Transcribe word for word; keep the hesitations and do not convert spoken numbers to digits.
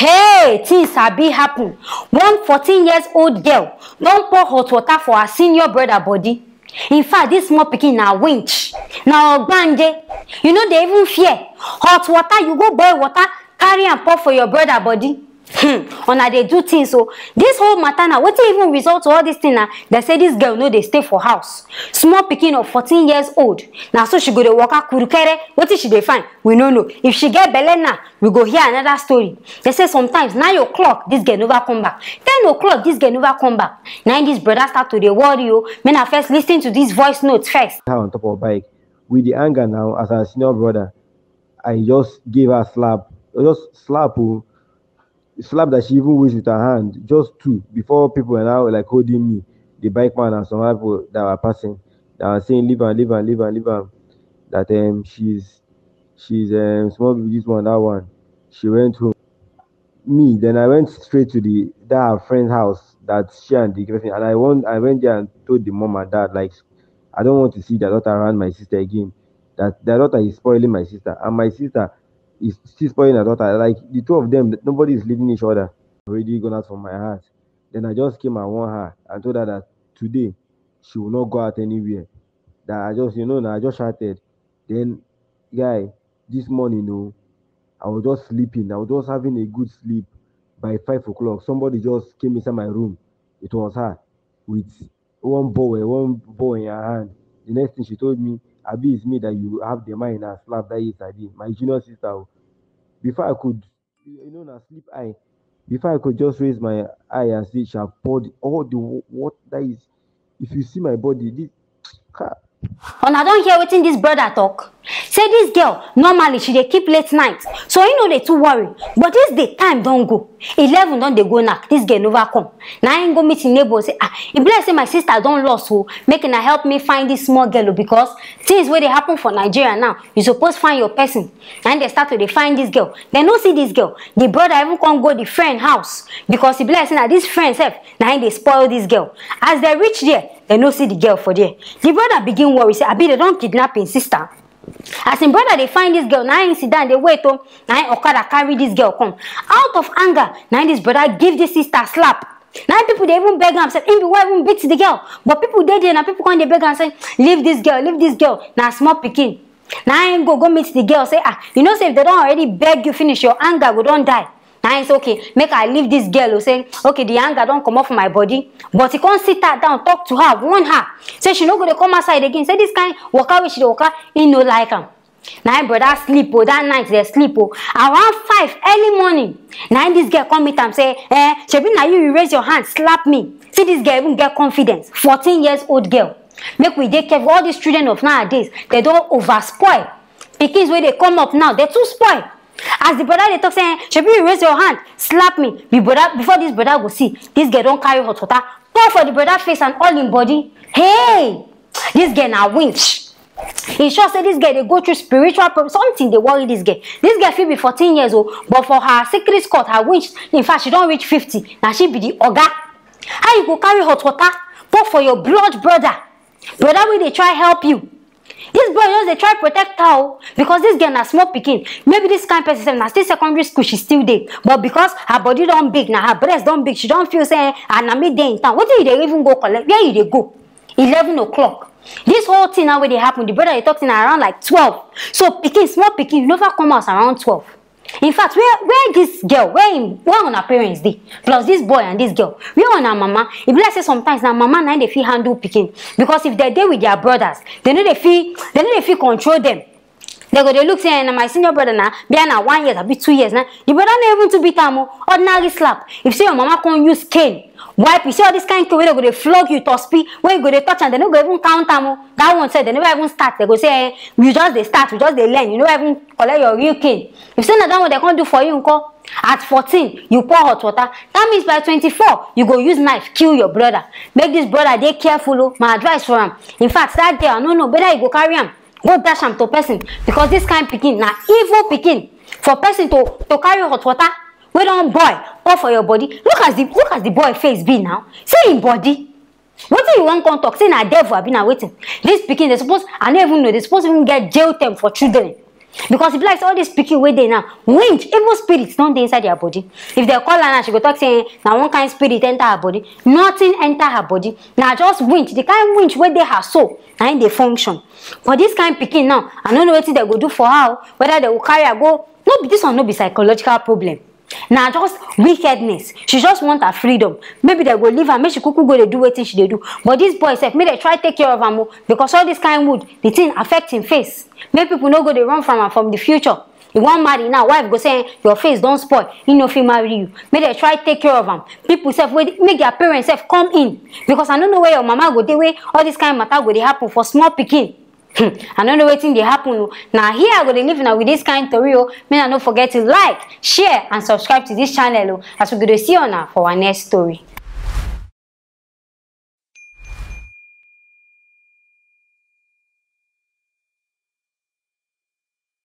Hey, things are be happen. One fourteen years old girl don't pour hot water for her senior brother body. In fact, this small picking na winch. Now Ogbanje, you know they even fear. Hot water, you go boil water, carry and pour for your brother body. Hmm. Ona they do things. So this whole matter now, what even result to all this thing now? They say this girl no, they stay for house. Small picking of fourteen years old. Now so she go to waka kurukere. What is she they find? We no know. If she get belle now, we go hear another story. They say sometimes nine o'clock this girl never come back. Ten o'clock this girl never come back. Now this brother start to the worry you. Men are first listening to this voice notes first. On top of bike with the anger now as a senior brother, I just gave her a slap. I just slap her. Slap that she even wished with her hand, just two, before people were now like holding me, the bike man and some other people that were passing, that were saying, leave her, leave her, leave her, leave her. That um she's she's um small this one, that one. She went home. Me, then I went straight to the that friend's house that she and the girlfriend, and I went I went there and told the mom and dad, like, I don't want to see their daughter around my sister again. That their daughter is spoiling my sister, and my sister is still spoiling her daughter. Like the two of them, nobody is leaving each other. Already gone out from my heart. Then I just came and warned her and told her that today she will not go out anywhere. That I just, you know, I just shouted. Then, guy, yeah, this morning, no, I was just sleeping. I was just having a good sleep. By five o'clock, somebody just came inside my room. It was her with one boy, one boy in her hand. The next thing she told me, Abi, it's me that you have the mind and slap that yes I did. My junior sister. Before I could, you know, na sleep eye. Before I could just raise my eye and see, she had poured all the what that is. If you see my body, this. And I don't hear wetin this brother talk. Say this girl normally she dey keep late night, so you know they too worry. But this the time don't go. Eleven don't they go knock. This girl never come. Now I ain't go meet the neighbor say ah, if bless say my sister don't lost who making her help me find this small girl because things where they happen for Nigeria now. You supposed to find your person, and they start to they find this girl. They no see this girl. The brother even can't go the friend house because he bless say that this friend self now they spoil this girl. As they reach there, they no see the girl for there. The brother begin worry say Abi they don't kidnap his sister. As in brother, they find this girl. Now in Sudan, they wait on. Now Okada carry this girl come. Out of anger, now this brother give this sister a slap. Now people they even beg and say, "Imbi, why even beat the girl?" But people they did, and people come they beg and say, "Leave this girl, leave this girl." Now small picking. Now I go go meet the girl. Say, ah, you know, say if they don't already beg you finish your anger, we don't die. Now it's okay. Make I leave this girl. Who say, okay, the anger don't come off my body. But he can't sit her down, talk to her, warn her. Say she no go to come outside again. Say this kind walk away, she walk out. He no like him. Now brother sleep oh that night they sleep oh. Around five early morning. Now this girl come meet him say, eh, Shebi na you, you raise your hand, slap me. See this girl even get confidence. fourteen years old girl. Make we dey careful. All these children of nowadays they don't over spoil. Because when they come up now, they too spoil. As the brother they talk saying, Shebi you raise your hand, slap me. The brother, before this brother go see, this girl don't carry hot water. Pour for the brother face and all in body. Hey, this girl na winch. He sure say this girl they go through spiritual problems. Something they worry this girl. This girl feel be fourteen years old, but for her secret court, her winch. In fact, she don't reach fifty. Now she be the oga. How you go carry hot water? Pour for your blood brother. Brother will they try help you. This boy knows they try to protect her because this girl na small picking. Maybe this kind of person na still secondary school, she's still there. But because her body don't big, now her breast don't big, she don't feel saying, and I made there in town. What do they even go collect? Where do they go? eleven o'clock. This whole thing now where they happen, the brother they talk in around like twelve. So picking, small picking, never come out around twelve. In fact, where where this girl, where in where on her parents dey, plus this boy and this girl, where on her mama. If let's say sometimes now mama now they feel handle picking because if they're there with their brothers, they know they feel they know they feel control them. They go they look say na my senior brother now, be na one year, I be two years now. The brother not even to beat am ordinary slap. If say your mama can't use cane, wipe. You see all this kind of thing where they go they flog you, tospy, where you go they touch and they no go even count am. That one said they never even start. They go say you just they start, you just they learn. You never even collect your real cane. If say na that one they can't do for you, uncle. At fourteen, you pour hot water. That means by twenty-four, you go use knife, kill your brother. Make this brother they careful. My advice for him. In fact, that day, no no, better you go carry him. Go dash am to person because this kind of picking na evil picking for person to to carry hot water wey don boil or for your body. Look as the look as the boy face be now. See him body. Wetin you wan come talk? Say na devil abi na wetin. This picking they suppose I no even know they suppose even get jail term for children. Because it likes all this picky way they now. Winch, evil spirits don't they inside their body. If they call her now, she go talk saying now one kind of spirit enter her body. Nothing enter her body. Now just winch. The kind of winch where they have soul and they function. But this kind of picking now, I don't know what they go do for her. Whether they will carry her go. No, this one no be psychological problem. Now just wickedness. She just want her freedom. Maybe they go leave her. Maybe she could go they do what she they do. But this boy said, may they try take care of her more because all this kind of wood, the thing affect him face. Make people no go they run from her from the future. You want marry now, wife go say your face don't spoil. You know if he marry you. May they try take care of him. People say make their parents self come in because I don't know where your mama go. They way all this kind of matter go they happen for small picking. I don't know what thing they happen. Now here I go to live now with this kind of story. May I not forget to like, share and subscribe to this channel as we go to see you now for our next story.